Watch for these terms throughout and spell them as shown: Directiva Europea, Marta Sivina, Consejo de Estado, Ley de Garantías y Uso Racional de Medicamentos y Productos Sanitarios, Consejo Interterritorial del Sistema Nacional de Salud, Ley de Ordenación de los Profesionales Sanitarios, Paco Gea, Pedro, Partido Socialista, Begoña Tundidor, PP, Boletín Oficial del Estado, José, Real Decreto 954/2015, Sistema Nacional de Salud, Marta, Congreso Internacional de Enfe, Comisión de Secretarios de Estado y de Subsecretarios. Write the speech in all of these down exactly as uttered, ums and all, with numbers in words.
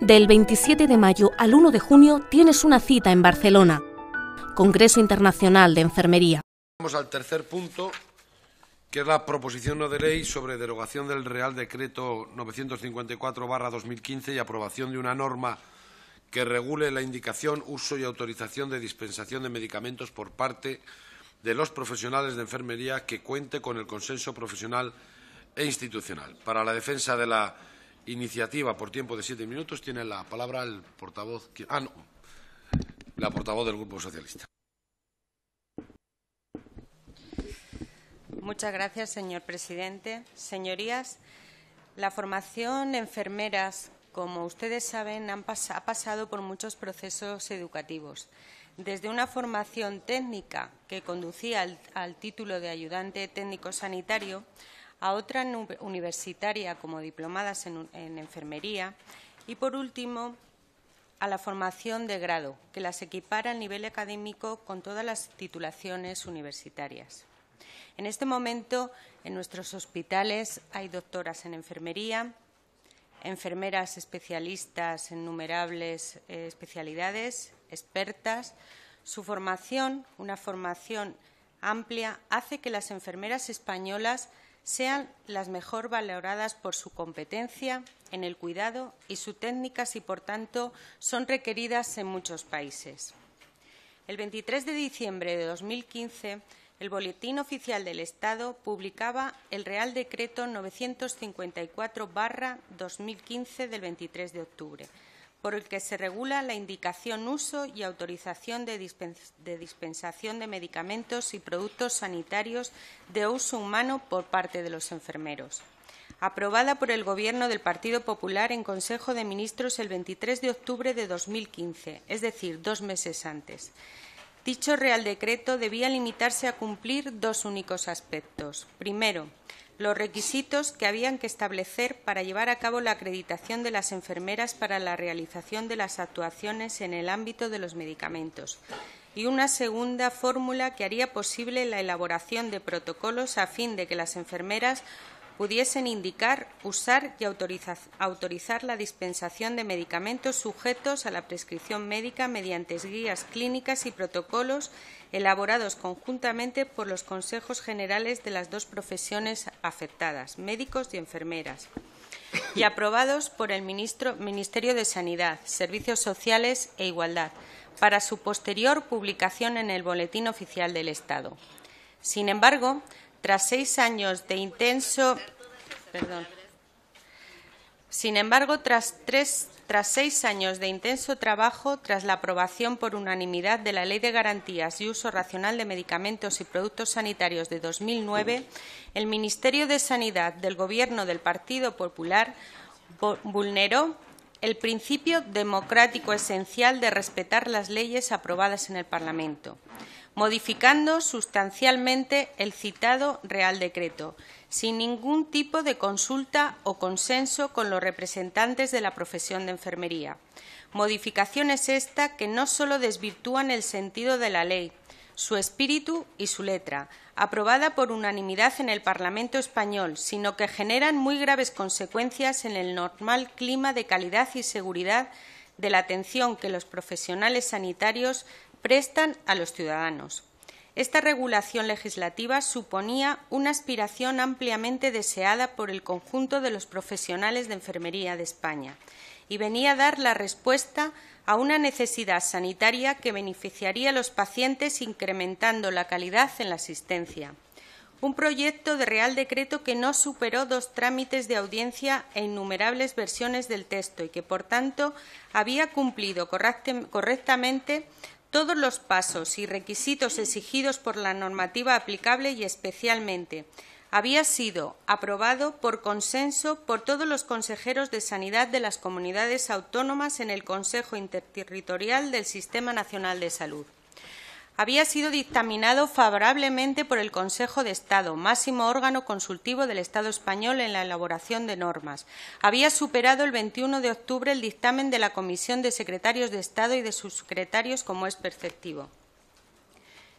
Del veintisiete de mayo al uno de junio tienes una cita en Barcelona. Congreso Internacional de Enfermería. Vamos al tercer punto, que es la proposición no de ley sobre derogación del Real Decreto novecientos cincuenta y cuatro barra dos mil quince y aprobación de una norma que regule la indicación, uso y autorización de dispensación de medicamentos por parte de los profesionales de enfermería que cuente con el consenso profesional e institucional. Para la defensa de la iniciativa, por tiempo de siete minutos, tiene la palabra el portavoz, ah, no, la portavoz del Grupo Socialista. Muchas gracias, señor presidente. Señorías, la formación de enfermeras, como ustedes saben, han pas- ha pasado por muchos procesos educativos. Desde una formación técnica que conducía al, al título de ayudante técnico sanitario, a otra universitaria como diplomadas en, en enfermería y, por último, a la formación de grado, que las equipara al nivel académico con todas las titulaciones universitarias. En este momento, en nuestros hospitales hay doctoras en enfermería, enfermeras especialistas en innumerables eh, especialidades, expertas. Su formación, una formación amplia, hace que las enfermeras españolas sean las mejor valoradas por su competencia en el cuidado y sus técnicas y, por tanto, son requeridas en muchos países. El veintitrés de diciembre de dos mil quince, el Boletín Oficial del Estado publicaba el Real Decreto novecientos cincuenta y cuatro barra dos mil quince del veintitrés de octubre, por el que se regula la indicación, uso y autorización de, dispens- de dispensación de medicamentos y productos sanitarios de uso humano por parte de los enfermeros. Aprobada por el Gobierno del Partido Popular en Consejo de Ministros el veintitrés de octubre de dos mil quince, es decir, dos meses antes. Dicho Real Decreto debía limitarse a cumplir dos únicos aspectos. Primero, los requisitos que habían que establecer para llevar a cabo la acreditación de las enfermeras para la realización de las actuaciones en el ámbito de los medicamentos. Y una segunda fórmula que haría posible la elaboración de protocolos a fin de que las enfermeras pudiesen indicar, usar y autorizar, autorizar la dispensación de medicamentos sujetos a la prescripción médica mediante guías clínicas y protocolos elaborados conjuntamente por los consejos generales de las dos profesiones afectadas, médicos y enfermeras, y aprobados por el ministro, Ministerio de Sanidad, Servicios Sociales e Igualdad, para su posterior publicación en el Boletín Oficial del Estado. Sin embargo, Tras seis años de intenso, perdón, sin embargo, tras, tres, tras seis años de intenso trabajo, tras la aprobación por unanimidad de la Ley de Garantías y Uso Racional de Medicamentos y Productos Sanitarios de dos mil nueve, el Ministerio de Sanidad del Gobierno del Partido Popular vulneró el principio democrático esencial de respetar las leyes aprobadas en el Parlamento, modificando sustancialmente el citado Real Decreto, sin ningún tipo de consulta o consenso con los representantes de la profesión de enfermería. Modificaciones estas que no solo desvirtúan el sentido de la ley, su espíritu y su letra, aprobada por unanimidad en el Parlamento español, sino que generan muy graves consecuencias en el normal clima de calidad y seguridad de la atención que los profesionales sanitarios prestan a los ciudadanos. Esta regulación legislativa suponía una aspiración ampliamente deseada por el conjunto de los profesionales de enfermería de España y venía a dar la respuesta a una necesidad sanitaria que beneficiaría a los pacientes incrementando la calidad en la asistencia. Un proyecto de Real Decreto que no superó dos trámites de audiencia e innumerables versiones del texto y que, por tanto, había cumplido correctamente todos los pasos y requisitos exigidos por la normativa aplicable y, especialmente, había sido aprobado por consenso por todos los consejeros de sanidad de las comunidades autónomas en el Consejo Interterritorial del Sistema Nacional de Salud. Había sido dictaminado favorablemente por el Consejo de Estado, máximo órgano consultivo del Estado español en la elaboración de normas. Había superado el veintiuno de octubre el dictamen de la Comisión de Secretarios de Estado y de Subsecretarios, como es preceptivo.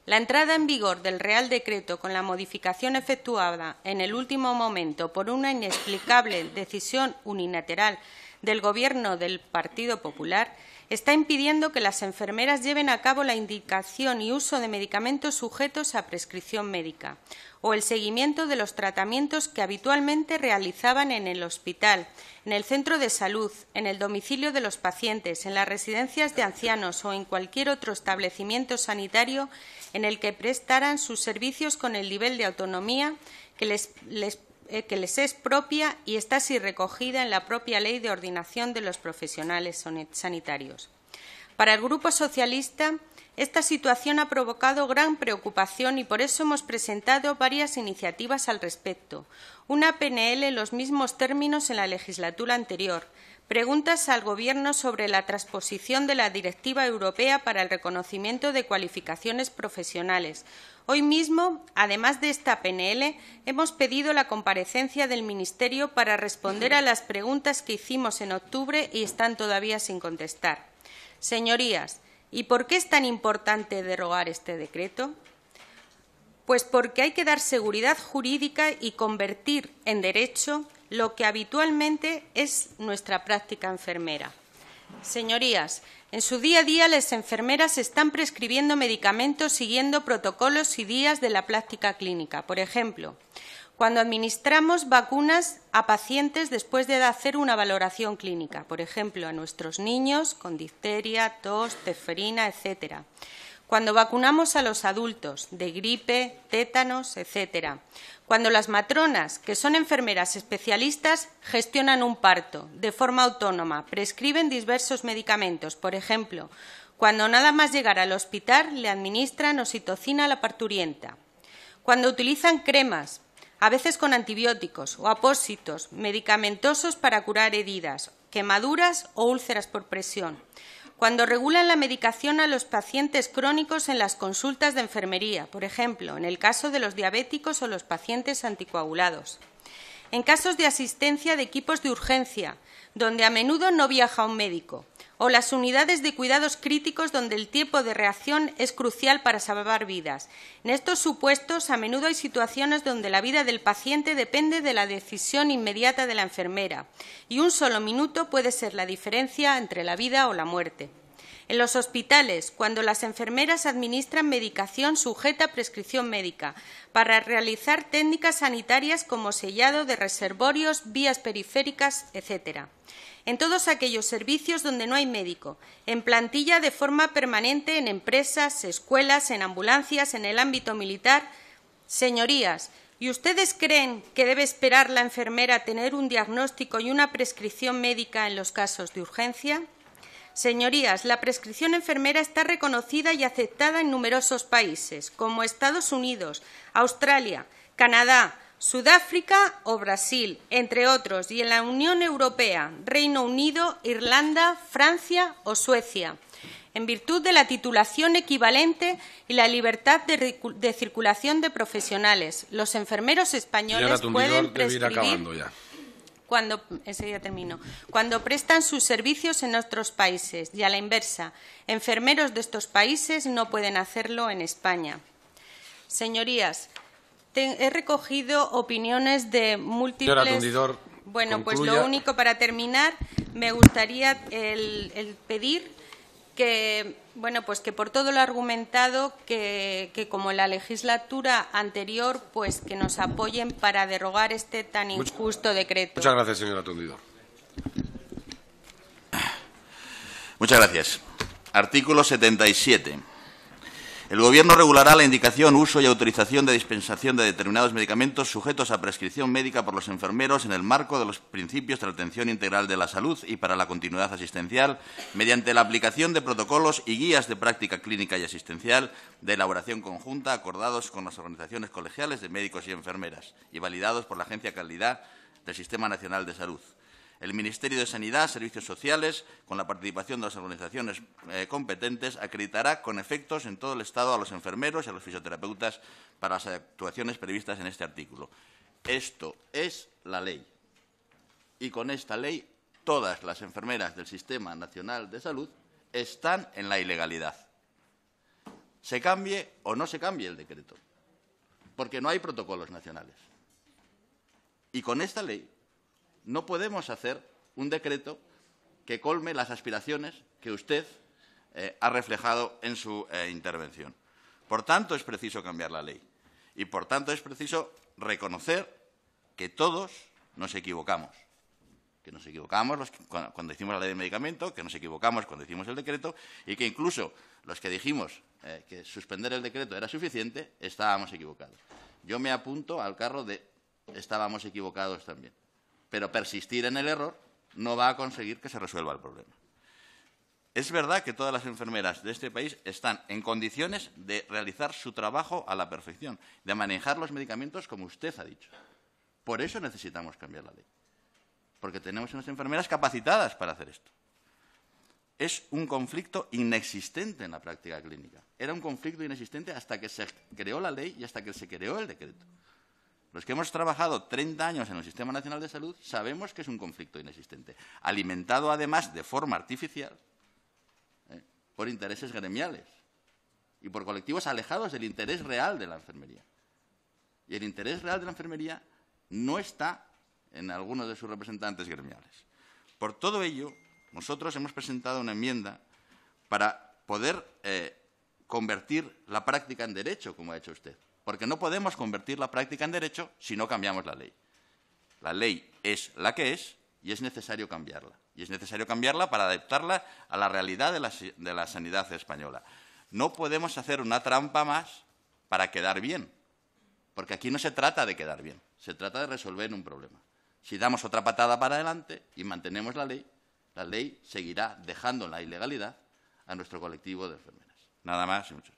La entrada en vigor del Real Decreto, con la modificación efectuada en el último momento por una inexplicable decisión unilateral del Gobierno del Partido Popular está impidiendo que las enfermeras lleven a cabo la indicación y uso de medicamentos sujetos a prescripción médica o el seguimiento de los tratamientos que habitualmente realizaban en el hospital, en el centro de salud, en el domicilio de los pacientes, en las residencias de ancianos o en cualquier otro establecimiento sanitario en el que prestaran sus servicios con el nivel de autonomía que les, les que les es propia y está así recogida en la propia Ley de Ordenación de los Profesionales Sanitarios. Para el Grupo Socialista, esta situación ha provocado gran preocupación y por eso hemos presentado varias iniciativas al respecto. Una P N L en los mismos términos en la legislatura anterior, preguntas al Gobierno sobre la transposición de la Directiva Europea para el reconocimiento de cualificaciones profesionales. Hoy mismo, además de esta P N L, hemos pedido la comparecencia del Ministerio para responder a las preguntas que hicimos en octubre y están todavía sin contestar. Señorías, ¿y por qué es tan importante derogar este decreto? Pues porque hay que dar seguridad jurídica y convertir en derecho lo que habitualmente es nuestra práctica enfermera. Señorías, en su día a día las enfermeras están prescribiendo medicamentos siguiendo protocolos y días de la práctica clínica. Por ejemplo, cuando administramos vacunas a pacientes después de hacer una valoración clínica, por ejemplo, a nuestros niños con difteria, tos, tosferina, etcétera. Cuando vacunamos a los adultos de gripe, tétanos, etcétera. Cuando las matronas, que son enfermeras especialistas, gestionan un parto de forma autónoma, prescriben diversos medicamentos, por ejemplo, cuando nada más llegar al hospital le administran oxitocina a la parturienta. Cuando utilizan cremas, a veces con antibióticos o apósitos medicamentosos para curar heridas, quemaduras o úlceras por presión. Cuando regulan la medicación a los pacientes crónicos en las consultas de enfermería, por ejemplo, en el caso de los diabéticos o los pacientes anticoagulados. En casos de asistencia de equipos de urgencia, donde a menudo no viaja un médico, o las unidades de cuidados críticos donde el tiempo de reacción es crucial para salvar vidas. En estos supuestos, a menudo hay situaciones donde la vida del paciente depende de la decisión inmediata de la enfermera y un solo minuto puede ser la diferencia entre la vida o la muerte. En los hospitales, cuando las enfermeras administran medicación sujeta a prescripción médica para realizar técnicas sanitarias como sellado de reservorios, vías periféricas, etcétera. En todos aquellos servicios donde no hay médico, en plantilla de forma permanente, en empresas, escuelas, en ambulancias, en el ámbito militar. Señorías, ¿y ustedes creen que debe esperar la enfermera tener un diagnóstico y una prescripción médica en los casos de urgencia? Señorías, la prescripción enfermera está reconocida y aceptada en numerosos países, como Estados Unidos, Australia, Canadá, Sudáfrica o Brasil, entre otros, y en la Unión Europea, Reino Unido, Irlanda, Francia o Suecia, en virtud de la titulación equivalente y la libertad de, de circulación de profesionales. Los enfermeros españoles pueden prescribir cuando enseguida termino, cuando prestan sus servicios en otros países y a la inversa, enfermeros de estos países no pueden hacerlo en España. Señorías, te, he recogido opiniones de múltiples. Señora Tundidor, bueno, concluya. Pues lo único para terminar, me gustaría el, el pedir que, bueno, pues que por todo lo argumentado, que, que como en la legislatura anterior, pues que nos apoyen para derogar este tan injusto decreto. Muchas gracias, señora Tundidor. Muchas gracias. Artículo setenta y siete. El Gobierno regulará la indicación, uso y autorización de dispensación de determinados medicamentos sujetos a prescripción médica por los enfermeros en el marco de los principios de la atención integral de la salud y para la continuidad asistencial, mediante la aplicación de protocolos y guías de práctica clínica y asistencial de elaboración conjunta acordados con las organizaciones colegiales de médicos y enfermeras y validados por la Agencia de Calidad del Sistema Nacional de Salud. El Ministerio de Sanidad, Servicios Sociales, con la participación de las organizaciones eh, competentes, acreditará con efectos en todo el Estado a los enfermeros y a los fisioterapeutas para las actuaciones previstas en este artículo. Esto es la ley. Y con esta ley, todas las enfermeras del Sistema Nacional de Salud están en la ilegalidad. Se cambie o no se cambie el decreto, porque no hay protocolos nacionales. Y con esta ley no podemos hacer un decreto que colme las aspiraciones que usted eh, ha reflejado en su eh, intervención. Por tanto, es preciso cambiar la ley y, por tanto, es preciso reconocer que todos nos equivocamos, que nos equivocamos los que, cuando, cuando hicimos la ley de medicamento, que nos equivocamos cuando hicimos el decreto y que incluso los que dijimos eh, que suspender el decreto era suficiente, estábamos equivocados. Yo me apunto al carro de estábamos equivocados también, pero persistir en el error no va a conseguir que se resuelva el problema. Es verdad que todas las enfermeras de este país están en condiciones de realizar su trabajo a la perfección, de manejar los medicamentos como usted ha dicho. Por eso necesitamos cambiar la ley, porque tenemos unas enfermeras capacitadas para hacer esto. Es un conflicto inexistente en la práctica clínica. Era un conflicto inexistente hasta que se creó la ley y hasta que se creó el decreto. Los que hemos trabajado treinta años en el Sistema Nacional de Salud sabemos que es un conflicto inexistente, alimentado además de forma artificial eh, por intereses gremiales y por colectivos alejados del interés real de la enfermería. Y el interés real de la enfermería no está en algunos de sus representantes gremiales. Por todo ello, nosotros hemos presentado una enmienda para poder eh, convertir la práctica en derecho, como ha hecho usted. Porque no podemos convertir la práctica en derecho si no cambiamos la ley. La ley es la que es y es necesario cambiarla. Y es necesario cambiarla para adaptarla a la realidad de la, de la sanidad española. No podemos hacer una trampa más para quedar bien. Porque aquí no se trata de quedar bien, se trata de resolver un problema. Si damos otra patada para adelante y mantenemos la ley, la ley seguirá dejando la ilegalidad a nuestro colectivo de enfermeras. Nada más y muchas gracias.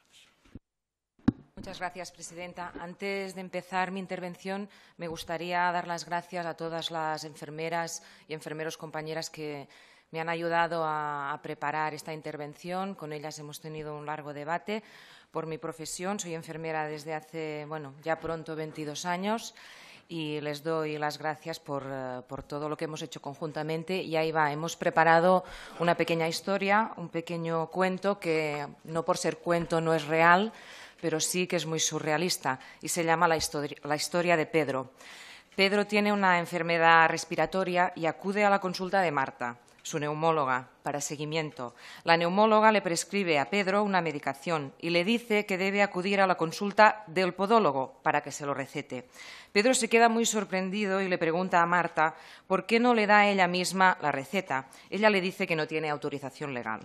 Muchas gracias, presidenta. Antes de empezar mi intervención, me gustaría dar las gracias a todas las enfermeras y enfermeros compañeras que me han ayudado a, a preparar esta intervención. Con ellas hemos tenido un largo debate. Por mi profesión, soy enfermera desde hace, bueno, ya pronto veintidós años. Y les doy las gracias por, por todo lo que hemos hecho conjuntamente. Y ahí va, hemos preparado una pequeña historia, un pequeño cuento que no por ser cuento no es real, pero sí que es muy surrealista y se llama La historia, la historia de Pedro. Pedro tiene una enfermedad respiratoria y acude a la consulta de Marta, su neumóloga, para seguimiento. La neumóloga le prescribe a Pedro una medicación y le dice que debe acudir a la consulta del podólogo para que se lo recete. Pedro se queda muy sorprendido y le pregunta a Marta por qué no le da a ella misma la receta. Ella le dice que no tiene autorización legal.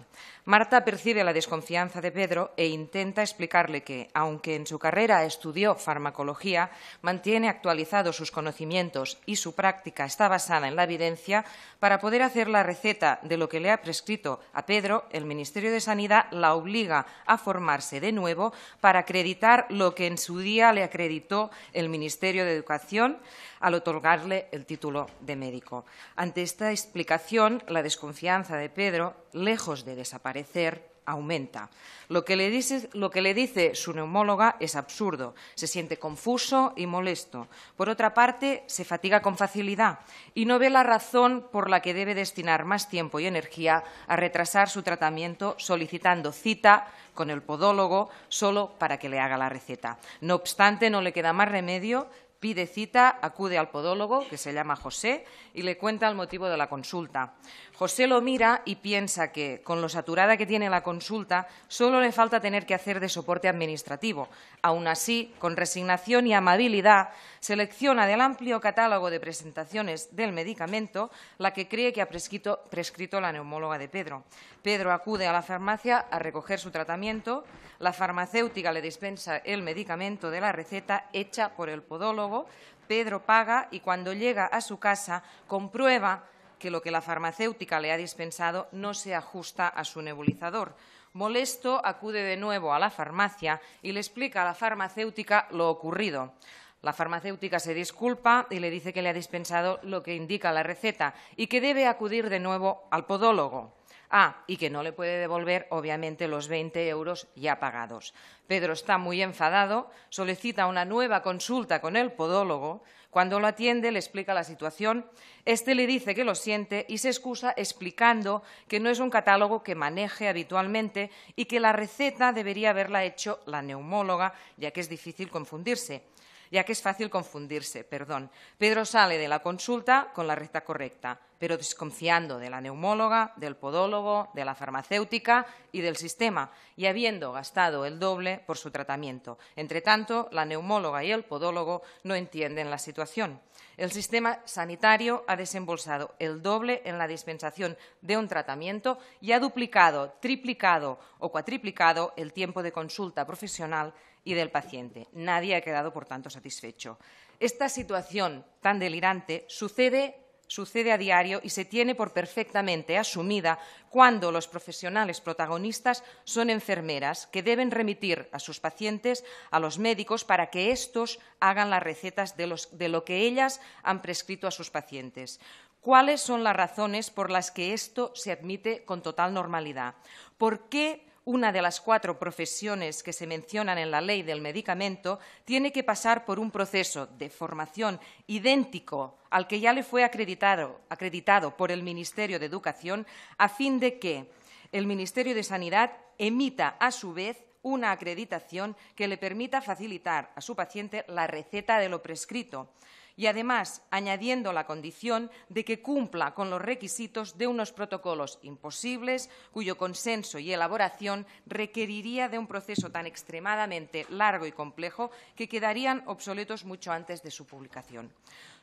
Marta percibe la desconfianza de Pedro e intenta explicarle que, aunque en su carrera estudió farmacología, mantiene actualizados sus conocimientos y su práctica está basada en la evidencia para poder hacer la receta de lo que le ha prescrito a Pedro. El Ministerio de Sanidad la obliga a formarse de nuevo para acreditar lo que en su día le acreditó el Ministerio de Educación al otorgarle el título de médico. Ante esta explicación, la desconfianza de Pedro, lejos de desaparecer, aumenta. Lo que le dice, lo que le dice su neumóloga es absurdo. Se siente confuso y molesto. Por otra parte, se fatiga con facilidad y no ve la razón por la que debe destinar más tiempo y energía a retrasar su tratamiento solicitando cita con el podólogo solo para que le haga la receta. No obstante, no le queda más remedio. Pide cita, acude al podólogo, que se llama José, y le cuenta el motivo de la consulta. José lo mira y piensa que, con lo saturada que tiene la consulta, solo le falta tener que hacer de soporte administrativo. Aún así, con resignación y amabilidad, selecciona del amplio catálogo de presentaciones del medicamento la que cree que ha prescrito, prescrito la neumóloga de Pedro. Pedro acude a la farmacia a recoger su tratamiento. La farmacéutica le dispensa el medicamento de la receta hecha por el podólogo. Pedro paga y cuando llega a su casa comprueba que lo que la farmacéutica le ha dispensado no se ajusta a su nebulizador. Molesto, acude de nuevo a la farmacia y le explica a la farmacéutica lo ocurrido. La farmacéutica se disculpa y le dice que le ha dispensado lo que indica la receta y que debe acudir de nuevo al podólogo. Ah, y que no le puede devolver, obviamente, los veinte euros ya pagados. Pedro está muy enfadado, solicita una nueva consulta con el podólogo. Cuando lo atiende, le explica la situación. Este le dice que lo siente y se excusa explicando que no es un catálogo que maneje habitualmente y que la receta debería haberla hecho la neumóloga, ya que es difícil confundirse. ya que es fácil confundirse, perdón. Pedro sale de la consulta con la receta correcta. pero desconfiando de la neumóloga, del podólogo, de la farmacéutica y del sistema, y habiendo gastado el doble por su tratamiento. Entre tanto, la neumóloga y el podólogo no entienden la situación. El sistema sanitario ha desembolsado el doble en la dispensación de un tratamiento y ha duplicado, triplicado o cuatriplicado el tiempo de consulta profesional y del paciente. Nadie ha quedado, por tanto, satisfecho. Esta situación tan delirante sucede, sucede a diario y se tiene por perfectamente asumida cuando los profesionales protagonistas son enfermeras que deben remitir a sus pacientes a los médicos para que estos hagan las recetas de, los, de lo que ellas han prescrito a sus pacientes. ¿Cuáles son las razones por las que esto se admite con total normalidad? ¿Por qué una de las cuatro profesiones que se mencionan en la ley del medicamento tiene que pasar por un proceso de formación idéntico al que ya le fue acreditado, acreditado por el Ministerio de Educación, a fin de que el Ministerio de Sanidad emita, a su vez, una acreditación que le permita facilitar a su paciente la receta de lo prescrito? Y, además, añadiendo la condición de que cumpla con los requisitos de unos protocolos imposibles, cuyo consenso y elaboración requeriría de un proceso tan extremadamente largo y complejo que quedarían obsoletos mucho antes de su publicación.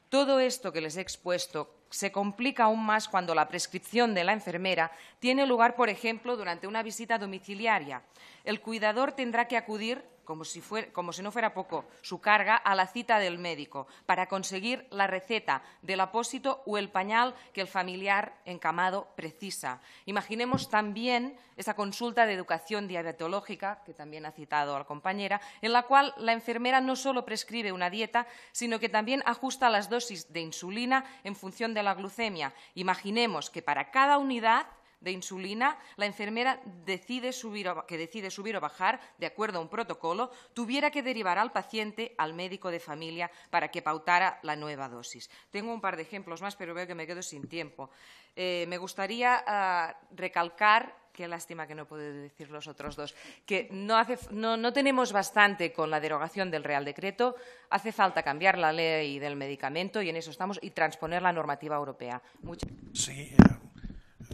Todo esto que les he expuesto se complica aún más cuando la prescripción de la enfermera tiene lugar, por ejemplo, durante una visita domiciliaria. El cuidador tendrá que acudir, como si, fuera, como si no fuera poco, su carga a la cita del médico para conseguir la receta del apósito o el pañal que el familiar encamado precisa. Imaginemos también esa consulta de educación diabetológica, que también ha citado la compañera, en la cual la enfermera no solo prescribe una dieta, sino que también ajusta las dos dosis de insulina en función de la glucemia. Imaginemos que para cada unidad de insulina la enfermera decide subir o, que decide subir o bajar, de acuerdo a un protocolo, tuviera que derivar al paciente al médico de familia para que pautara la nueva dosis. Tengo un par de ejemplos más, pero veo que me quedo sin tiempo. Eh, me gustaría uh, recalcar, qué lástima que no puedo decir los otros dos, que no, hace, no, no tenemos bastante con la derogación del Real Decreto, hace falta cambiar la ley del medicamento y en eso estamos, y transponer la normativa europea. Muchas... Sí,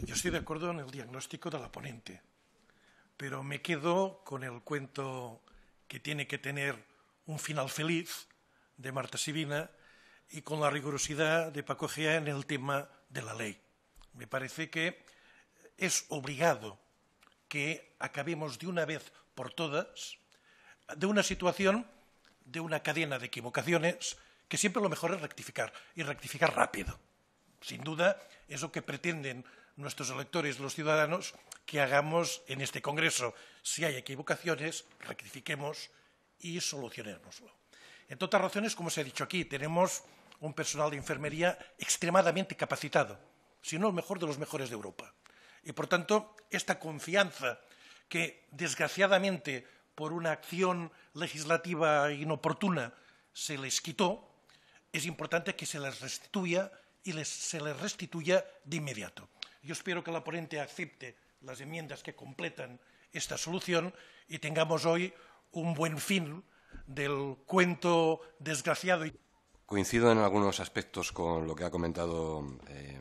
yo estoy de acuerdo en el diagnóstico de la ponente, pero me quedo con el cuento que tiene que tener un final feliz de Marta Sivina y con la rigurosidad de Paco Gea en el tema de la ley. Me parece que es obligado que acabemos de una vez por todas de una situación, de una cadena de equivocaciones, que siempre lo mejor es rectificar, y rectificar rápido. Sin duda, eso que pretenden nuestros electores, los ciudadanos, que hagamos en este Congreso. Si hay equivocaciones, rectifiquemos y solucionémoslo. En todas razones, como se ha dicho aquí, tenemos un personal de enfermería extremadamente capacitado, si no el mejor de los mejores de Europa. Y, por tanto, esta confianza que, desgraciadamente, por una acción legislativa inoportuna se les quitó, es importante que se les restituya y les, se les restituya de inmediato. Yo espero que la ponente acepte las enmiendas que completan esta solución y tengamos hoy un buen fin del cuento desgraciado. Coincido en algunos aspectos con lo que ha comentado eh,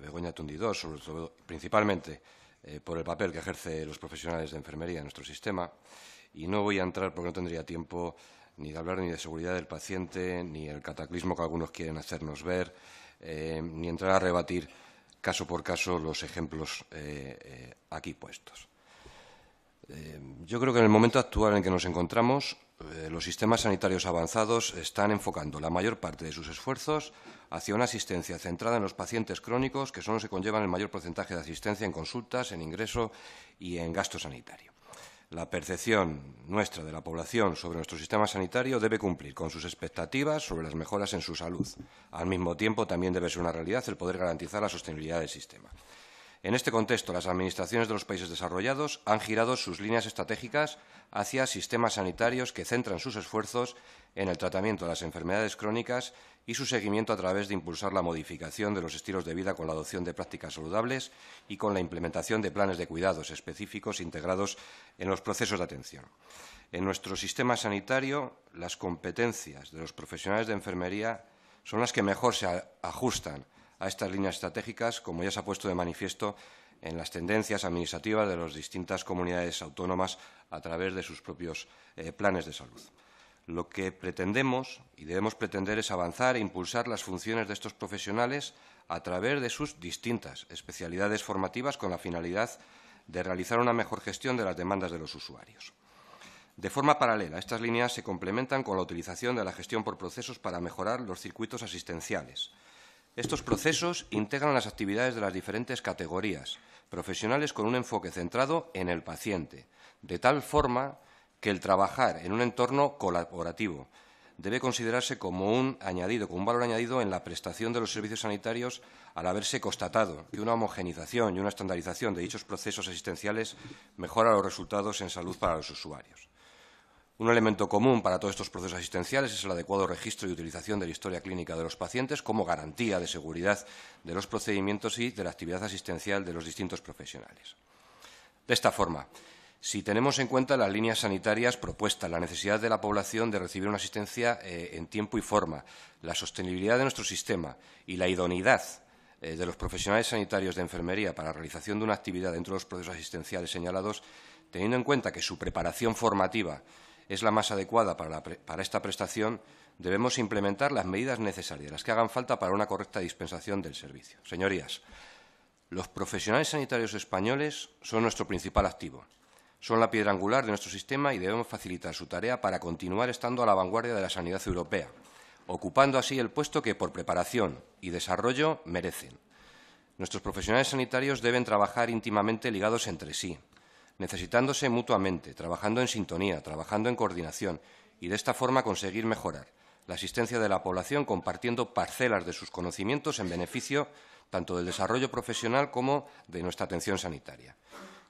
Begoña Tundidor, sobre todo, principalmente eh, por el papel que ejercen los profesionales de enfermería en nuestro sistema. Y no voy a entrar porque no tendría tiempo ni de hablar ni de seguridad del paciente, ni el cataclismo que algunos quieren hacernos ver, eh, ni entrar a rebatir caso por caso los ejemplos eh, eh, aquí puestos. Eh, yo creo que en el momento actual en que nos encontramos, eh, los sistemas sanitarios avanzados están enfocando la mayor parte de sus esfuerzos hacia una asistencia centrada en los pacientes crónicos, que son los que conllevan el mayor porcentaje de asistencia en consultas, en ingreso y en gasto sanitario. La percepción nuestra de la población sobre nuestro sistema sanitario debe cumplir con sus expectativas sobre las mejoras en su salud. Al mismo tiempo, también debe ser una realidad el poder garantizar la sostenibilidad del sistema. En este contexto, las administraciones de los países desarrollados han girado sus líneas estratégicas hacia sistemas sanitarios que centran sus esfuerzos en el tratamiento de las enfermedades crónicas y su seguimiento a través de impulsar la modificación de los estilos de vida con la adopción de prácticas saludables y con la implementación de planes de cuidados específicos integrados en los procesos de atención. En nuestro sistema sanitario, las competencias de los profesionales de enfermería son las que mejor se ajustan a estas líneas estratégicas, como ya se ha puesto de manifiesto en las tendencias administrativas de las distintas comunidades autónomas a través de sus propios eh, planes de salud. Lo que pretendemos y debemos pretender es avanzar e impulsar las funciones de estos profesionales a través de sus distintas especialidades formativas con la finalidad de realizar una mejor gestión de las demandas de los usuarios. De forma paralela, estas líneas se complementan con la utilización de la gestión por procesos para mejorar los circuitos asistenciales. Estos procesos integran las actividades de las diferentes categorías profesionales con un enfoque centrado en el paciente, de tal forma que el trabajar en un entorno colaborativo debe considerarse como un añadido, como un valor añadido en la prestación de los servicios sanitarios, al haberse constatado que una homogenización y una estandarización de dichos procesos asistenciales mejora los resultados en salud para los usuarios. Un elemento común para todos estos procesos asistenciales es el adecuado registro y utilización de la historia clínica de los pacientes como garantía de seguridad de los procedimientos y de la actividad asistencial de los distintos profesionales. De esta forma, si tenemos en cuenta las líneas sanitarias propuestas, la necesidad de la población de recibir una asistencia eh, en tiempo y forma, la sostenibilidad de nuestro sistema y la idoneidad eh, de los profesionales sanitarios de enfermería para la realización de una actividad dentro de los procesos asistenciales señalados, teniendo en cuenta que su preparación formativa es la más adecuada para, la pre para esta prestación, debemos implementar las medidas necesarias, las que hagan falta para una correcta dispensación del servicio. Señorías, los profesionales sanitarios españoles son nuestro principal activo. Son la piedra angular de nuestro sistema y debemos facilitar su tarea para continuar estando a la vanguardia de la sanidad europea, ocupando así el puesto que por preparación y desarrollo merecen. Nuestros profesionales sanitarios deben trabajar íntimamente ligados entre sí, necesitándose mutuamente, trabajando en sintonía, trabajando en coordinación y de esta forma conseguir mejorar la asistencia de la población compartiendo parcelas de sus conocimientos en beneficio tanto del desarrollo profesional como de nuestra atención sanitaria.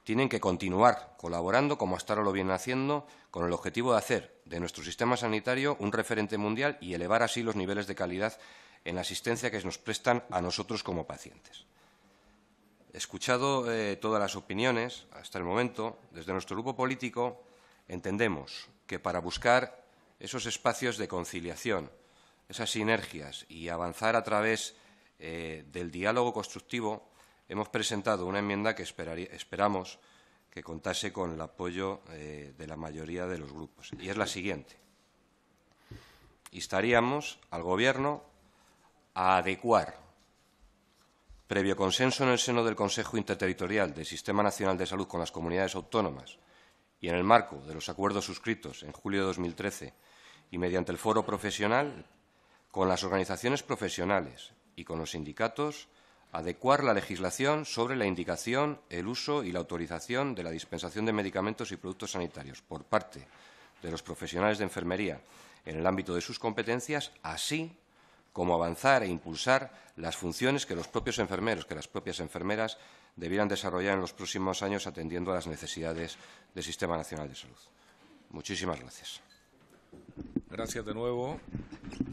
Tienen que continuar colaborando, como hasta ahora lo vienen haciendo, con el objetivo de hacer de nuestro sistema sanitario un referente mundial y elevar así los niveles de calidad en la asistencia que nos prestan a nosotros como pacientes. He escuchado eh, todas las opiniones hasta el momento. Desde nuestro grupo político entendemos que para buscar esos espacios de conciliación, esas sinergias y avanzar a través eh, del diálogo constructivo, hemos presentado una enmienda que esperamos que contase con el apoyo eh, de la mayoría de los grupos. Y es la siguiente. Instaríamos al Gobierno a adecuar, previo consenso en el seno del Consejo Interterritorial del Sistema Nacional de Salud con las comunidades autónomas y en el marco de los acuerdos suscritos en julio de dos mil trece y mediante el foro profesional, con las organizaciones profesionales y con los sindicatos, adecuar la legislación sobre la indicación, el uso y la autorización de la dispensación de medicamentos y productos sanitarios por parte de los profesionales de enfermería en el ámbito de sus competencias, así como avanzar e impulsar las funciones que los propios enfermeros, que las propias enfermeras debieran desarrollar en los próximos años atendiendo a las necesidades del Sistema Nacional de Salud. Muchísimas gracias. Gracias de nuevo.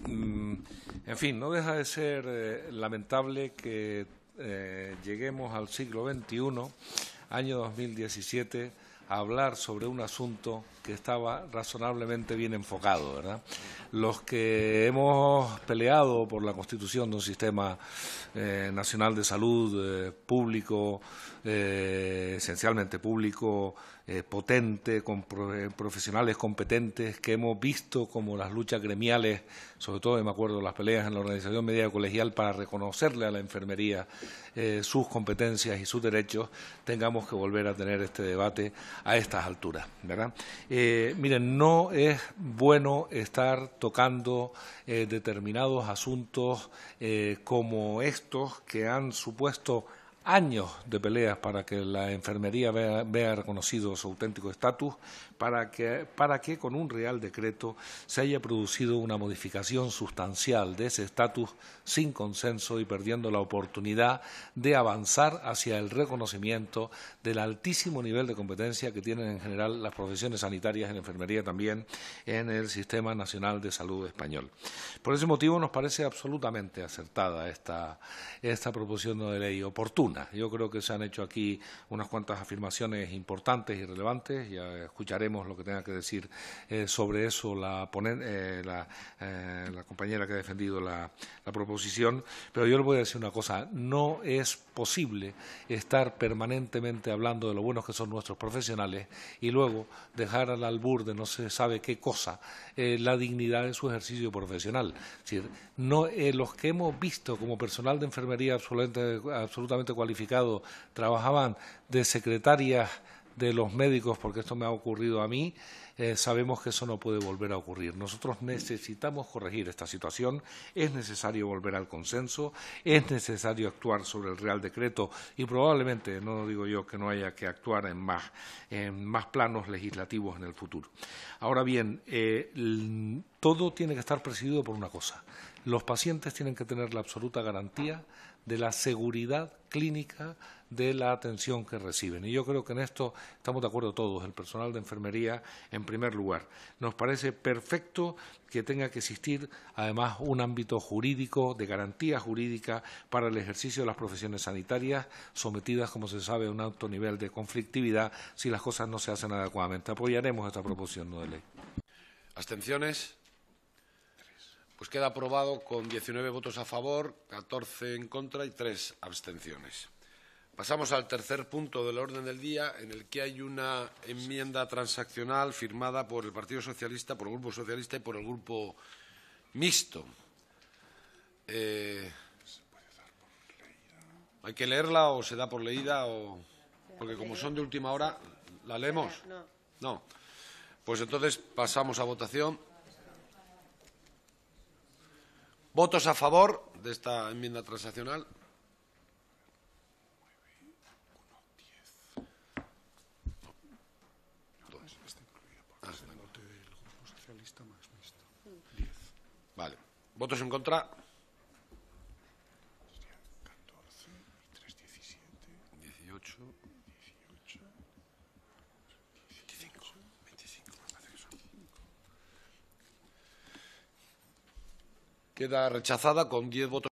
En fin, no deja de ser eh, lamentable que eh, lleguemos al siglo veintiuno, año dos mil diecisiete, a hablar sobre un asunto que estaba razonablemente bien enfocado, ¿verdad? Los que hemos peleado por la constitución de un sistema eh, nacional de salud eh, público, eh, esencialmente público, Eh, potente, con pro, eh, profesionales competentes, que hemos visto como las luchas gremiales, sobre todo, me acuerdo, las peleas en la organización médica colegial para reconocerle a la enfermería eh, sus competencias y sus derechos, tengamos que volver a tener este debate a estas alturas, ¿verdad? Eh, miren, no es bueno estar tocando eh, determinados asuntos eh, como estos que han supuesto años de peleas para que la enfermería vea, vea reconocido su auténtico estatus, para que, para que con un Real Decreto se haya producido una modificación sustancial de ese estatus sin consenso y perdiendo la oportunidad de avanzar hacia el reconocimiento del altísimo nivel de competencia que tienen en general las profesiones sanitarias en enfermería también en el Sistema Nacional de Salud español. Por ese motivo nos parece absolutamente acertada esta, esta proposición de ley, oportuna. enmiendas. Yo creo que se han hecho aquí unas cuantas afirmaciones importantes y relevantes. Ya escucharemos lo que tenga que decir eh, sobre eso la, ponen, eh, la, eh, la compañera que ha defendido la, la proposición. Pero yo le voy a decir una cosa. No es posible estar permanentemente hablando de lo buenos que son nuestros profesionales y luego dejar al albur de no se sabe qué cosa eh, la dignidad de su ejercicio profesional. Es decir, no, eh, los que hemos visto como personal de enfermería absolutamente, absolutamente cualificado trabajaban de secretarias de los médicos, porque esto me ha ocurrido a mí, eh, sabemos que eso no puede volver a ocurrir. Nosotros necesitamos corregir esta situación, es necesario volver al consenso, es necesario actuar sobre el Real Decreto y probablemente, no digo yo que no haya que actuar en más, en más planos legislativos en el futuro. Ahora bien, eh, todo tiene que estar presidido por una cosa. Los pacientes tienen que tener la absoluta garantía de la seguridad clínica de la atención que reciben. Y yo creo que en esto estamos de acuerdo todos, el personal de enfermería en primer lugar. Nos parece perfecto que tenga que existir, además, un ámbito jurídico, de garantía jurídica para el ejercicio de las profesiones sanitarias, sometidas, como se sabe, a un alto nivel de conflictividad si las cosas no se hacen adecuadamente. Apoyaremos esta proposición no de ley. ¿Abstenciones? Pues queda aprobado con diecinueve votos a favor, catorce en contra y tres abstenciones. Pasamos al tercer punto del orden del día, en el que hay una enmienda transaccional firmada por el Partido Socialista, por el Grupo Socialista y por el Grupo Mixto. Eh, ¿Hay que leerla o se da por leída? O, porque como son de última hora, ¿la leemos? No. Pues entonces pasamos a votación. ¿Votos a favor de esta enmienda transaccional? Vale. ¿Votos en contra? Queda rechazada con diez votos.